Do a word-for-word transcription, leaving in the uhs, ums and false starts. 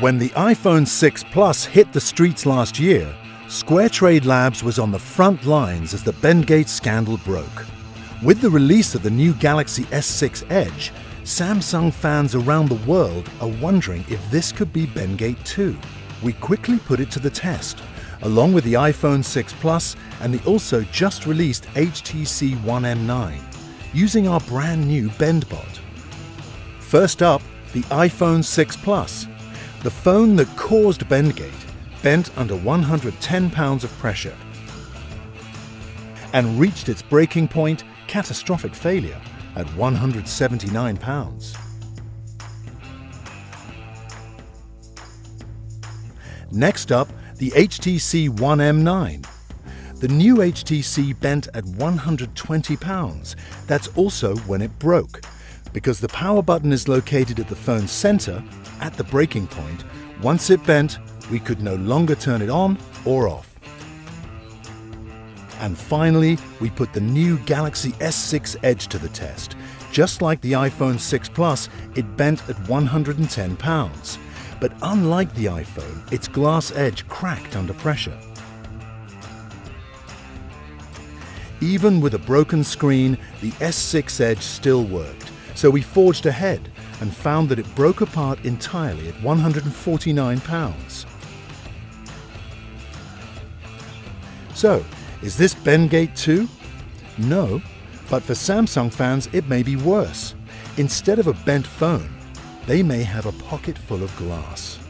When the iPhone six Plus hit the streets last year, SquareTrade Labs was on the front lines as the Bendgate scandal broke. With the release of the new Galaxy S six Edge, Samsung fans around the world are wondering if this could be Bendgate two. We quickly put it to the test, along with the iPhone six Plus and the also just released H T C One M nine, using our brand new BendBot. First up, the iPhone six Plus. The phone that caused Bendgate, bent under one hundred ten pounds of pressure and reached its breaking point, catastrophic failure, at one hundred seventy-nine pounds. Next up, the H T C One M nine. The new H T C bent at one hundred twenty pounds. That's also when it broke, because the power button is located at the phone's center, at the breaking point. Once it bent, we could no longer turn it on or off. And finally, we put the new Galaxy S six Edge to the test. Just like the iPhone six Plus, it bent at one hundred ten pounds. But unlike the iPhone, its glass edge cracked under pressure. Even with a broken screen, the S six Edge still worked. So we forged ahead and found that it broke apart entirely at one hundred forty-nine pounds. So, is this Bendgate two? No, but for Samsung fans it may be worse. Instead of a bent phone, they may have a pocket full of glass.